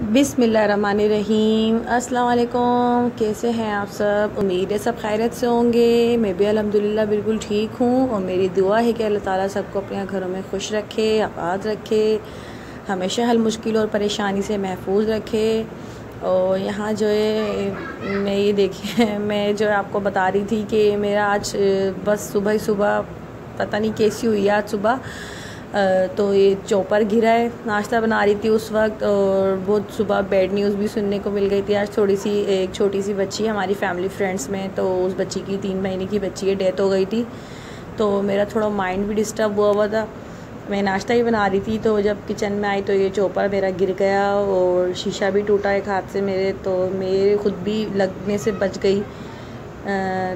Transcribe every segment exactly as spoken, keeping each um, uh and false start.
बिस्मिल्लाहिर्रहमानिर्रहीम। अस्सलाम वालेकुम। कैसे हैं आप सब? उम्मीद है सब खैरियत से होंगे। मैं भी अल्हम्दुलिल्लाह बिल्कुल ठीक हूँ और मेरी दुआ है कि अल्लाह ताला सबको अपने घरों में खुश रखे, आबाद रखे, हमेशा हर मुश्किल और परेशानी से महफूज रखे। और यहाँ जो है मैं ये देखिए मैं जो आपको बता रही थी कि मेरा आज बस सुबह ही सुबह पता नहीं कैसी हुई आज सुबह, तो ये चॉपर गिरा है। नाश्ता बना रही थी उस वक्त और बहुत सुबह बैड न्यूज़ भी सुनने को मिल गई थी। आज थोड़ी सी एक छोटी सी बच्ची हमारी फैमिली फ्रेंड्स में, तो उस बच्ची की तीन महीने की बच्ची की डेथ हो गई थी, तो मेरा थोड़ा माइंड भी डिस्टर्ब हुआ हुआ था। मैं नाश्ता ही बना रही थी तो जब किचन में आई तो ये चॉपर मेरा गिर गया और शीशा भी टूटा एक हाथ से मेरे, तो मेरे खुद भी लगने से बच गई।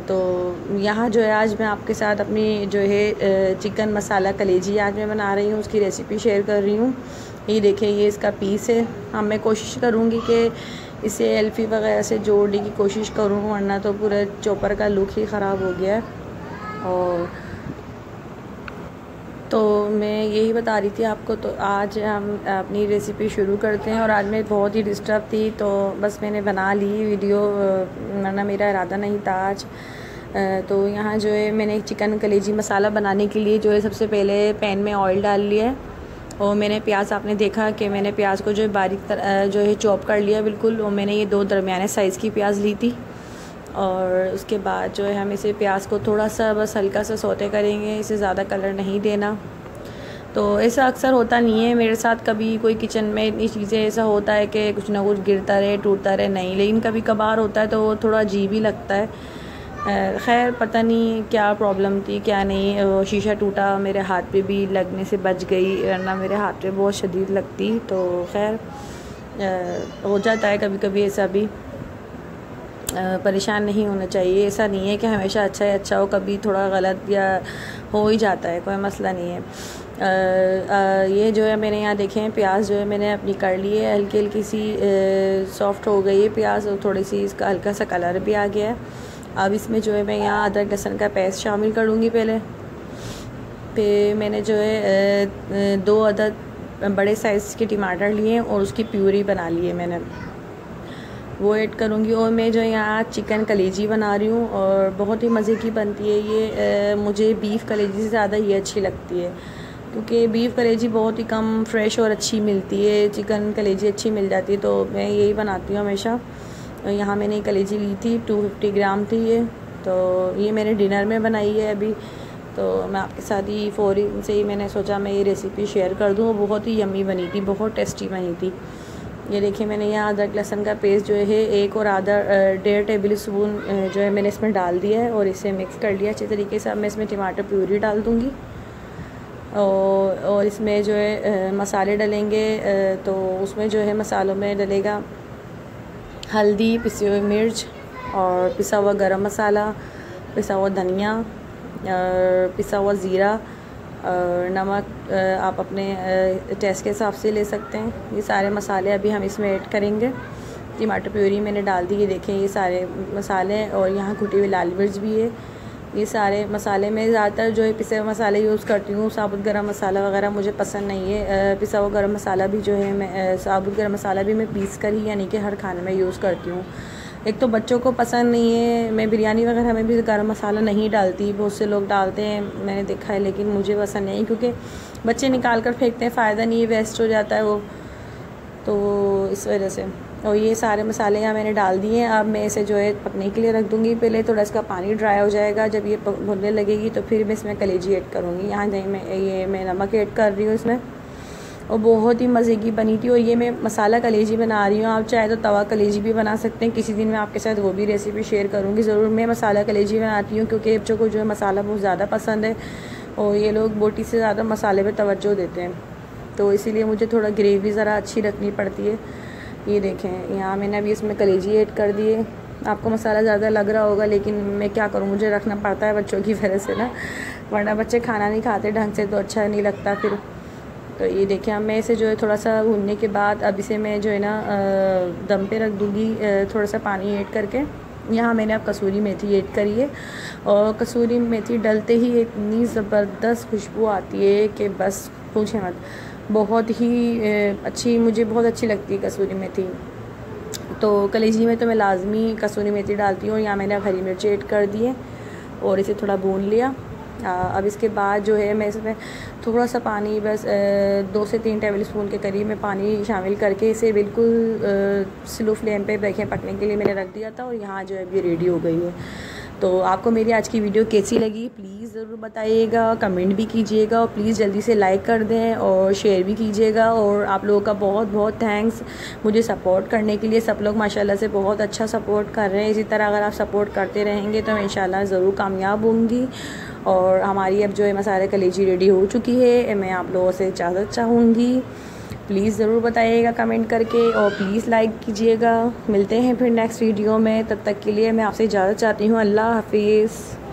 तो यहाँ जो है आज मैं आपके साथ अपनी जो है चिकन मसाला कलेजी आज मैं बना रही हूँ, उसकी रेसिपी शेयर कर रही हूँ। ये देखें, ये इसका पीस है। हाँ, मैं कोशिश करूँगी कि इसे एल्फी वगैरह से जोड़ने की कोशिश करूँ, वरना तो पूरा चॉपर का लुक ही ख़राब हो गया। और तो मैं यही बता रही थी आपको। तो आज हम अपनी रेसिपी शुरू करते हैं। और आज मैं बहुत ही डिस्टर्ब थी तो बस मैंने बना ली वीडियो, वरना मेरा इरादा नहीं था आज। तो यहाँ जो है मैंने चिकन कलेजी मसाला बनाने के लिए जो है सबसे पहले पैन में ऑयल डाल लिया है। और मैंने प्याज, आपने देखा कि मैंने प्याज को जो है बारीक तरह जो है चॉप कर लिया बिल्कुल। और मैंने ये दो दरमियाने साइज़ की प्याज ली थी। और उसके बाद जो है हम इसे प्याज को थोड़ा सा बस हल्का सा सौते करेंगे, इसे ज़्यादा कलर नहीं देना। तो ऐसा अक्सर होता नहीं है मेरे साथ, कभी कोई किचन में इतनी चीज़ें ऐसा होता है कि कुछ ना कुछ गिरता रहे टूटता रहे, नहीं, लेकिन कभी कभार होता है तो वो थोड़ा अजीब ही लगता है। खैर पता नहीं क्या प्रॉब्लम थी क्या नहीं, शीशा टूटा, मेरे हाथ पे भी लगने से बच गई, वरना मेरे हाथ पे बहुत शदीद लगती। तो खैर हो जाता है कभी कभी ऐसा भी, परेशान नहीं होना चाहिए। ऐसा नहीं है कि हमेशा अच्छा ही अच्छा हो, कभी थोड़ा गलत या हो ही जाता है, कोई मसला नहीं है। आ, आ, ये जो है मैंने यहाँ देखे हैं प्याज जो है मैंने अपनी कर ली है, हल्की हल्की सी सॉफ्ट हो गई है प्याज और थोड़ी सी इसका हल्का सा कलर भी आ गया है। अब इसमें जो है मैं यहाँ अदरक लहसुन का पेस्ट शामिल करूँगी। पहले फिर मैंने जो है दो अदद बड़े साइज़ के टमाटर लिए और उसकी प्यूरी बना ली है मैंने, वो ऐड करूँगी। और मैं जो यहाँ चिकन कलेजी बना रही हूँ और बहुत ही मज़े की बनती है ये। आ, मुझे बीफ़ कलेजी से ज़्यादा ये अच्छी लगती है, क्योंकि बीफ़ कलेजी बहुत ही कम फ्रेश और अच्छी मिलती है, चिकन कलेजी अच्छी मिल जाती है, तो मैं यही बनाती हूँ हमेशा। यहाँ मैंने कलेजी ली थी, टू फिफ्टी ग्राम थी ये, तो ये मैंने डिनर में बनाई है अभी। तो मैं आपके साथ ही फ़ौरी से ही मैंने सोचा मैं ये रेसिपी शेयर कर दूँ। बहुत ही यम्मी बनी थी, बहुत टेस्टी बनी थी। ये देखिए मैंने यहाँ अदरक लहसुन का पेस्ट जो है एक और आधा डेढ़ टेबल स्पून जो है मैंने इसमें डाल दिया है और इसे मिक्स कर लिया अच्छे तरीके से। अब मैं इसमें टमाटर प्यूरी डाल दूँगी और और इसमें जो है मसाले डलेंगे। तो उसमें जो है मसालों में डलेगा हल्दी, पिसी हुई मिर्च और पिसा हुआ गरम मसाला, पिसा हुआ धनिया और पिसा हुआ ज़ीरा और नमक, आप अपने टेस्ट के हिसाब से ले सकते हैं। ये सारे मसाले अभी हम इसमें ऐड करेंगे। टमाटर प्यूरी मैंने डाल दी, ये देखें ये सारे मसाले, और यहाँ कुटी हुई लाल मिर्च भी है। ये सारे मसाले मैं ज़्यादातर जो है पिसे हुए मसाले यूज़ करती हूँ, साबुत गरम मसाला वगैरह मुझे पसंद नहीं है। पिसा हुआ गरम मसाला भी जो है मैं, साबुत गरम मसाला भी मैं पीस कर ही यानी कि हर खाने में यूज़ करती हूँ। एक तो बच्चों को पसंद नहीं है, मैं बिरयानी वगैरह में भी गरम मसाला नहीं डालती, बहुत से लोग डालते हैं मैंने देखा है, लेकिन मुझे पसंद नहीं, क्योंकि बच्चे निकाल कर फेंकते हैं, फ़ायदा नहीं है, वेस्ट हो जाता है वो, तो इस वजह से। और ये सारे मसाले यहाँ मैंने डाल दिए हैं। अब मैं इसे जो है पकने के लिए रख दूँगी। पहले थोड़ा इसका पानी ड्राई हो जाएगा, जब ये भुनने लगेगी तो फिर मैं इसमें कलेजी ऐड करूँगी। यहाँ नहीं मैं ये मैं नमक ऐड कर रही हूँ इसमें, और बहुत ही मज़े की बनी थी। और ये मैं मसाला कलेजी बना रही हूँ, आप चाहे तो तवा कलेजी भी बना सकते हैं। किसी दिन मैं आपके साथ वो भी रेसिपी शेयर करूँगी ज़रूर। मैं मसाला कलेजी बनाती हूँ क्योंकि बच्चों को जो है मसाला बहुत ज़्यादा पसंद है और ये लोग बोटी से ज़्यादा मसाले पे तवज्जो देते हैं, तो इसीलिए मुझे थोड़ा ग्रेवी ज़रा अच्छी रखनी पड़ती है। ये देखें यहाँ मैंने अभी इसमें कलेजी ऐड कर दिए। आपको मसाला ज़्यादा लग रहा होगा, लेकिन मैं क्या करूँ, मुझे रखना पड़ता है बच्चों की वजह से ना, वरना बच्चे खाना नहीं खाते ढंग से, तो अच्छा नहीं लगता फिर। तो ये देखिए अब मैं इसे जो है थोड़ा सा भूनने के बाद अब इसे मैं जो है ना दम पे रख दूँगी, थोड़ा सा पानी ऐड करके। यहाँ मैंने अब कसूरी मेथी ऐड करी है और कसूरी मेथी डलते ही इतनी ज़बरदस्त खुशबू आती है कि बस पूछे मत। बहुत ही अच्छी, मुझे बहुत अच्छी लगती है कसूरी मेथी। तो कलेजी में तो मैं लाजमी कसूरी मेथी डालती हूँ। यहाँ मैंने हरी मिर्ची ऐड कर दी है और इसे थोड़ा भून लिया। अब इसके बाद जो है मैं इसमें थोड़ा सा पानी, बस दो से तीन टेबलस्पून के करीब मैं पानी शामिल करके इसे बिल्कुल स्लो फ्लेम पे देखें पकने के लिए मैंने रख दिया था। और यहाँ जो है ये रेडी हो गई है। तो आपको मेरी आज की वीडियो कैसी लगी प्लीज़ ज़रूर बताइएगा, कमेंट भी कीजिएगा और प्लीज़ जल्दी से लाइक कर दें और शेयर भी कीजिएगा। और आप लोगों का बहुत बहुत थैंक्स मुझे सपोर्ट करने के लिए। सब लोग माशाल्लाह से बहुत अच्छा सपोर्ट कर रहे हैं। इसी तरह अगर आप सपोर्ट करते रहेंगे तो मैं इंशाल्लाह ज़रूर कामयाब होंगी। और हमारी अब जो है मसाला कलेजी रेडी हो चुकी है। मैं आप लोगों से इजाज़त चाहूँगी, प्लीज़ ज़रूर बताइएगा कमेंट करके और प्लीज़ लाइक कीजिएगा। मिलते हैं फिर नेक्स्ट वीडियो में, तब तक के लिए मैं आपसे इजाज़त चाहती हूँ। अल्लाह हाफिज़।